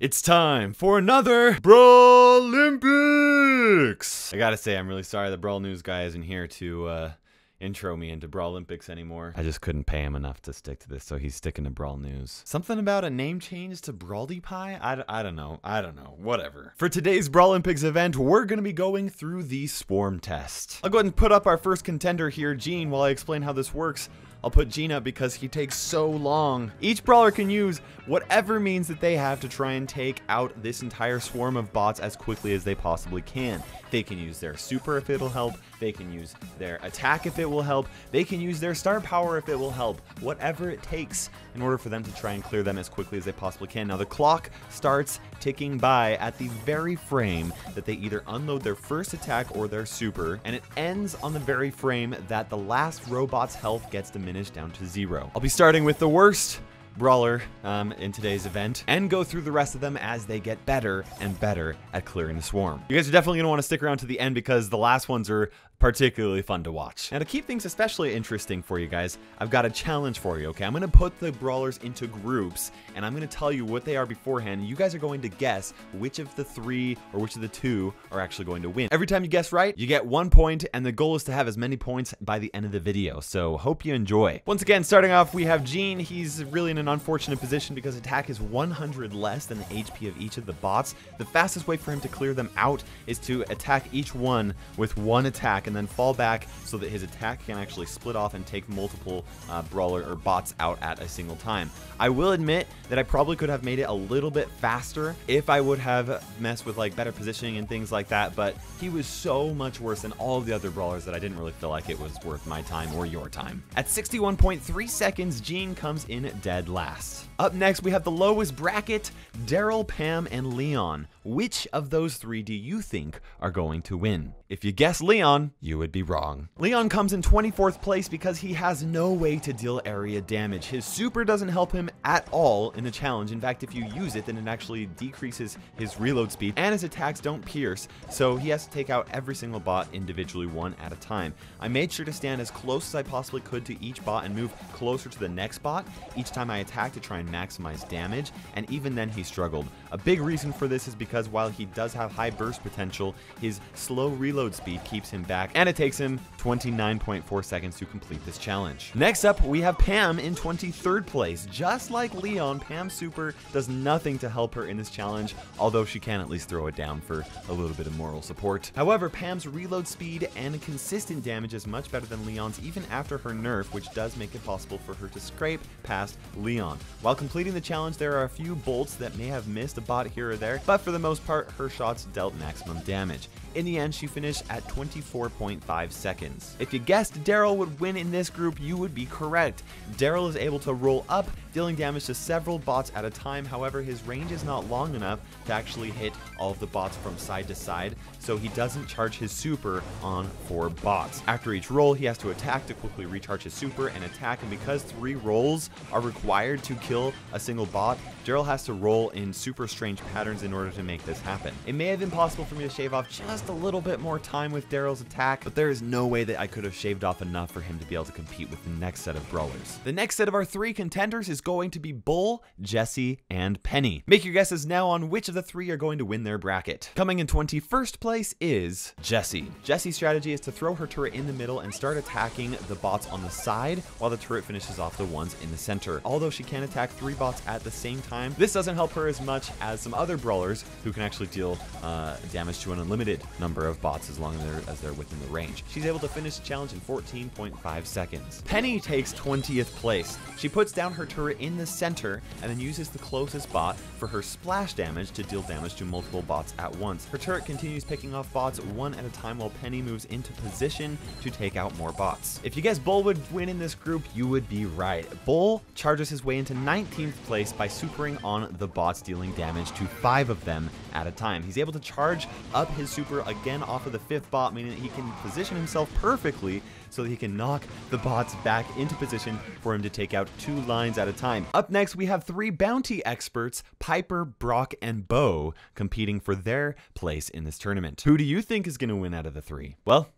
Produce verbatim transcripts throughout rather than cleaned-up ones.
It's time for another Brawl Olympics! I gotta say, I'm really sorry the Brawl News guy isn't here to uh, intro me into Brawl Olympics anymore. I just couldn't pay him enough to stick to this, so he's sticking to Brawl News. Something about a name change to Brawl Deep Pie? I, I don't know. I don't know. Whatever. For today's Brawl Olympics event, we're gonna be going through the Swarm Test. I'll go ahead and put up our first contender here, Gene, while I explain how this works. I'll put Gene up because he takes so long. Each brawler can use whatever means that they have to try and take out this entire swarm of bots as quickly as they possibly can. They can use their super if it'll help, they can use their attack if it will help, they can use their star power if it will help, whatever it takes in order for them to try and clear them as quickly as they possibly can. Now the clock starts ticking by at the very frame that they either unload their first attack or their super, and it ends on the very frame that the last robot's health gets diminished down to zero. I'll be starting with the worst brawler um, in today's event and go through the rest of them as they get better and better at clearing the swarm. You guys are definitely going to want to stick around to the end because the last ones are particularly fun to watch. Now to keep things especially interesting for you guys, I've got a challenge for you, okay? I'm going to put the brawlers into groups and I'm going to tell you what they are beforehand. You guys are going to guess which of the three or which of the two are actually going to win. Every time you guess right, you get one point, and the goal is to have as many points by the end of the video, so hope you enjoy. Once again, starting off, we have Gene. He's really in an unfortunate position because attack is one hundred less than the H P of each of the bots. The fastest way for him to clear them out is to attack each one with one attack and then fall back so that his attack can actually split off and take multiple uh, brawler or bots out at a single time. I will admit that I probably could have made it a little bit faster if I would have messed with like better positioning and things like that, but he was so much worse than all the other brawlers that I didn't really feel like it was worth my time or your time. At sixty-one point three seconds, Gene comes in dead last. Up next, we have the lowest bracket, Daryl, Pam, and Leon. Which of those three do you think are going to win? If you guess Leon, you would be wrong. Leon comes in twenty-fourth place because he has no way to deal area damage. His super doesn't help him at all in the challenge. In fact, if you use it, then it actually decreases his reload speed, and his attacks don't pierce, so he has to take out every single bot individually, one at a time. I made sure to stand as close as I possibly could to each bot and move closer to the next bot each time I I attacked to try and maximize damage, and even then he struggled. A big reason for this is because while he does have high burst potential, his slow reload speed keeps him back, and it takes him twenty-nine point four seconds to complete this challenge. Next up, we have Pam in twenty-third place. Just like Leon, Pam's super does nothing to help her in this challenge, although she can at least throw it down for a little bit of moral support. However, Pam's reload speed and consistent damage is much better than Leon's even after her nerf, which does make it possible for her to scrape past Leon. While completing the challenge, there are a few bolts that may have missed a bot here or there, but for the most part, her shots dealt maximum damage. In the end, she finished at twenty-four point five seconds. If you guessed Daryl would win in this group, you would be correct. Daryl is able to roll up, dealing damage to several bots at a time. However, his range is not long enough to actually hit all of the bots from side to side, so he doesn't charge his super on four bots. After each roll, he has to attack to quickly recharge his super and attack, and because three rolls are required to kill a single bot, Daryl has to roll in super strange patterns in order to make this happen. It may have been possible for me to shave off just a little bit more time with Daryl's attack, but there is no way that I could have shaved off enough for him to be able to compete with the next set of brawlers. The next set of our three contenders is going to be Bull, Jessie, and Penny. Make your guesses now on which of the three are going to win their bracket. Coming in twenty-first place is Jessie. Jessie's strategy is to throw her turret in the middle and start attacking the bots on the side while the turret finishes off the ones in the center. Although she can attack three bots at the same time, this doesn't help her as much as some other brawlers who can actually deal uh, damage to an unlimited number of bots as long as they're, as they're within the range. She's able to finish the challenge in fourteen point five seconds. Penny takes twentieth place. She puts down her turret in the center and then uses the closest bot for her splash damage to deal damage to multiple bots at once. Her turret continues picking off bots one at a time while Penny moves into position to take out more bots. If you guess Bull would win in this group, you would be right. Bull charges his way into nineteenth place by supering on the bots, dealing damage to five of them at a time. He's able to charge up his super again off of the fifth bot, meaning that he can position himself perfectly so that he can knock the bots back into position for him to take out two lines at a time. Up next, we have three bounty experts, Piper, Brock, and Bo, competing for their place in this tournament. Who do you think is going to win out of the three? Well,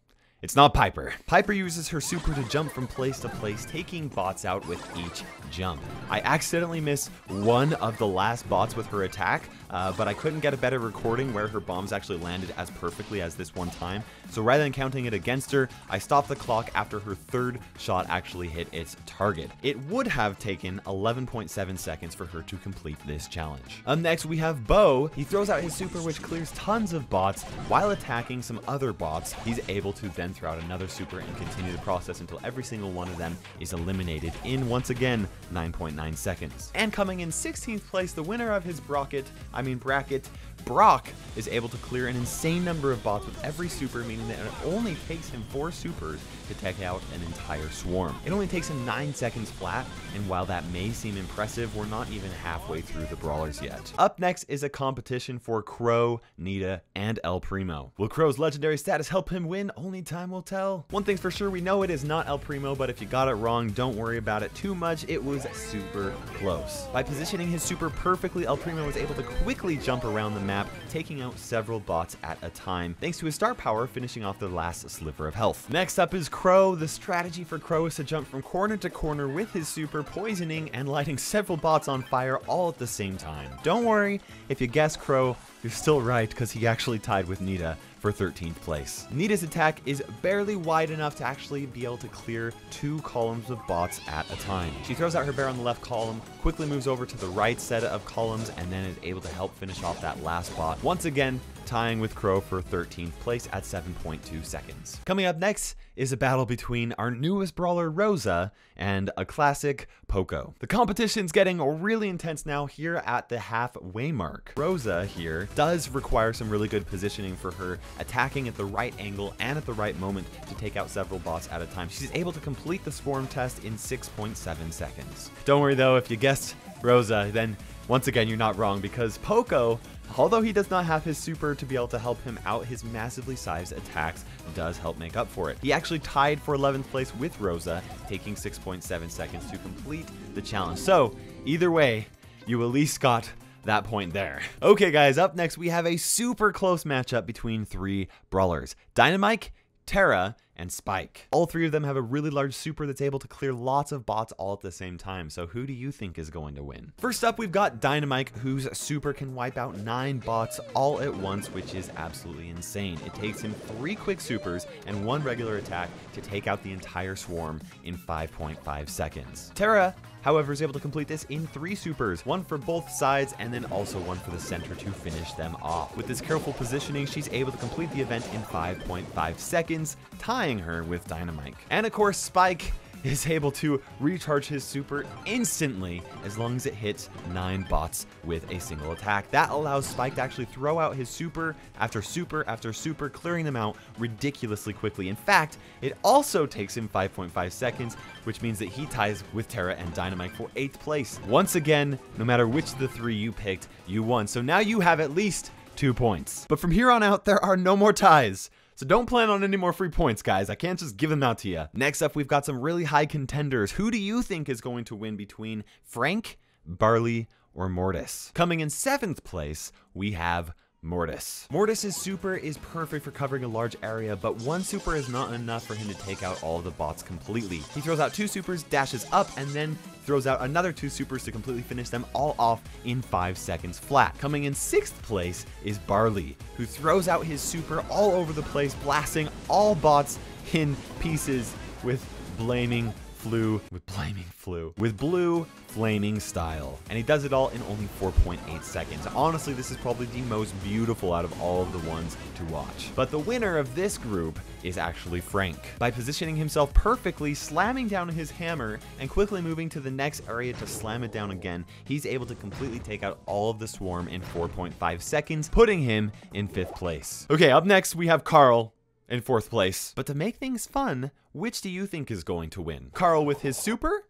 It's not Piper. Piper uses her super to jump from place to place, taking bots out with each jump. I accidentally missed one of the last bots with her attack, uh, but I couldn't get a better recording where her bombs actually landed as perfectly as this one time. So rather than counting it against her, I stopped the clock after her third shot actually hit its target. It would have taken eleven point seven seconds for her to complete this challenge. Up next, we have Bo. He throws out his super, which clears tons of bots while attacking some other bots. He's able to then throw out another super and continue the process until every single one of them is eliminated in, once again, nine point nine seconds. And coming in sixteenth place, the winner of his bracket, I mean bracket, Brock, is able to clear an insane number of bots with every super, meaning that it only takes him four supers to take out an entire swarm. It only takes him nine seconds flat, and while that may seem impressive, we're not even halfway through the brawlers yet. Up next is a competition for Crow, Nita, and El Primo. Will Crow's legendary status help him win? Only time will tell. One thing's for sure, we know it is not El Primo, but if you got it wrong, don't worry about it too much. It was super close. By positioning his super perfectly, El Primo was able to quickly jump around the map, taking out several bots at a time, thanks to his star power finishing off the last sliver of health. Next up is Crow. The strategy for Crow is to jump from corner to corner with his super, poisoning and lighting several bots on fire all at the same time. Don't worry, if you guess Crow, you're still right, because he actually tied with Nita for thirteenth place. Nita's attack is barely wide enough to actually be able to clear two columns of bots at a time. She throws out her bear on the left column, quickly moves over to the right set of columns, and then is able to help finish off that last bot, once again tying with Crow for thirteenth place at seven point two seconds. Coming up next is a battle between our newest brawler, Rosa, and a classic, Poco. The competition's getting really intense now here at the halfway mark. Rosa here does require some really good positioning for her, attacking at the right angle and at the right moment to take out several bots at a time. She's able to complete the Swarm Test in six point seven seconds. Don't worry though, if you guessed Rosa, then once again, you're not wrong, because Poco, although he does not have his super to be able to help him out, his massively sized attacks does help make up for it. He actually tied for eleventh place with Rosa, taking six point seven seconds to complete the challenge. So either way, you at least got that point there. Okay guys, up next we have a super close matchup between three brawlers: Dynamike, Terra, and Spike. All three of them have a really large super that's able to clear lots of bots all at the same time. So who do you think is going to win? First up, we've got Dynamike, whose super can wipe out nine bots all at once, which is absolutely insane. It takes him three quick supers and one regular attack to take out the entire swarm in five point five seconds. Terra, however, is able to complete this in three supers, one for both sides and then also one for the center to finish them off. With this careful positioning, she's able to complete the event in five point five seconds, time her with Dynamike. And of course, Spike is able to recharge his super instantly as long as it hits nine bots with a single attack. That allows Spike to actually throw out his super after super after super, clearing them out ridiculously quickly. In fact, it also takes him five point five seconds, which means that he ties with Terra and Dynamike for eighth place. Once again, no matter which of the three you picked, you won. So now you have at least two points. But from here on out, there are no more ties. So don't plan on any more free points, guys. I can't just give them out to you. Next up, we've got some really high contenders. Who do you think is going to win between Frank, Barley, or Mortis? Coming in seventh place, we have Mortis. Mortis's super is perfect for covering a large area, but one super is not enough for him to take out all the bots completely. He throws out two supers, dashes up, and then throws out another two supers to completely finish them all off in five seconds flat. Coming in sixth place is Barley, who throws out his super all over the place, blasting all bots in pieces with blaming flu, with blaming flu, with blue flaming style. And he does it all in only four point eight seconds. Honestly, this is probably the most beautiful out of all of the ones to watch. But the winner of this group is actually Frank. By positioning himself perfectly, slamming down his hammer, and quickly moving to the next area to slam it down again, he's able to completely take out all of the swarm in four point five seconds, putting him in fifth place. Okay, up next we have Carl in fourth place. But to make things fun, which do you think is going to win? Carl with his super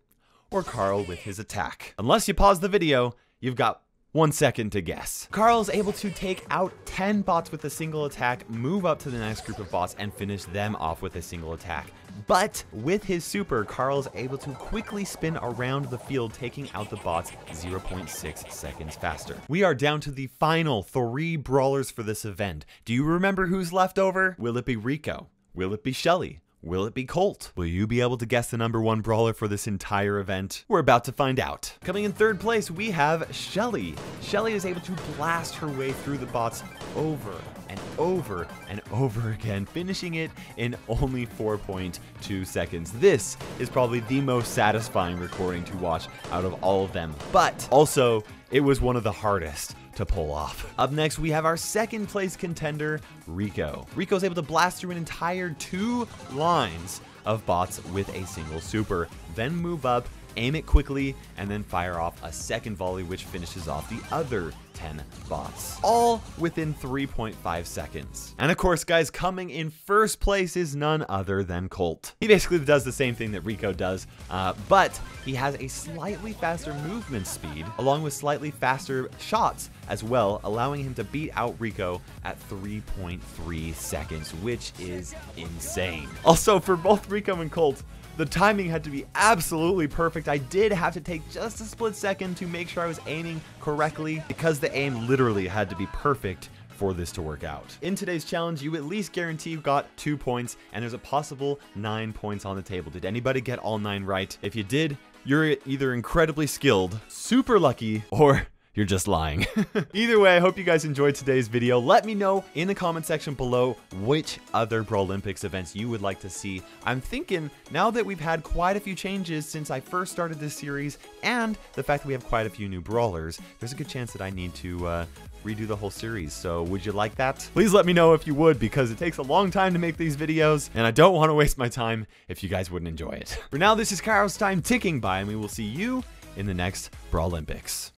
or Carl with his attack? Unless you pause the video, you've got one second to guess. Carl's able to take out ten bots with a single attack, move up to the next group of bots, and finish them off with a single attack. But with his super, Carl's able to quickly spin around the field, taking out the bots zero point six seconds faster. We are down to the final three brawlers for this event. Do you remember who's left over? Will it be Rico, Will it be Shelly? Will it be Colt? Will you be able to guess the number one brawler for this entire event? We're about to find out. Coming in third place, we have Shelly. Shelly is able to blast her way through the bots over and over and over again, finishing it in only four point two seconds. This is probably the most satisfying recording to watch out of all of them, but also it was one of the hardest to pull off. Up next, we have our second place contender, Rico. Rico's able to blast through an entire two lines of bots with a single super, then move up, aim it quickly, and then fire off a second volley, which finishes off the other ten bots, all within three point five seconds. And of course, guys, coming in first place is none other than Colt. He basically does the same thing that Rico does, uh, but he has a slightly faster movement speed, along with slightly faster shots as well, allowing him to beat out Rico at three point three seconds, which is insane. Also, for both Rico and Colt, the timing had to be absolutely perfect. I did have to take just a split second to make sure I was aiming correctly, because the aim literally had to be perfect for this to work out. In today's challenge, you at least guarantee you got two points, and there's a possible nine points on the table. Did anybody get all nine right? If you did, you're either incredibly skilled, super lucky, or you're just lying. Either way, I hope you guys enjoyed today's video. Let me know in the comment section below which other Brawl Olympics events you would like to see. I'm thinking, now that we've had quite a few changes since I first started this series, and the fact that we have quite a few new brawlers, there's a good chance that I need to uh, redo the whole series. So would you like that? Please let me know if you would, because it takes a long time to make these videos, and I don't want to waste my time if you guys wouldn't enjoy it. For now, this is Carl's time ticking by, and we will see you in the next Brawl Olympics.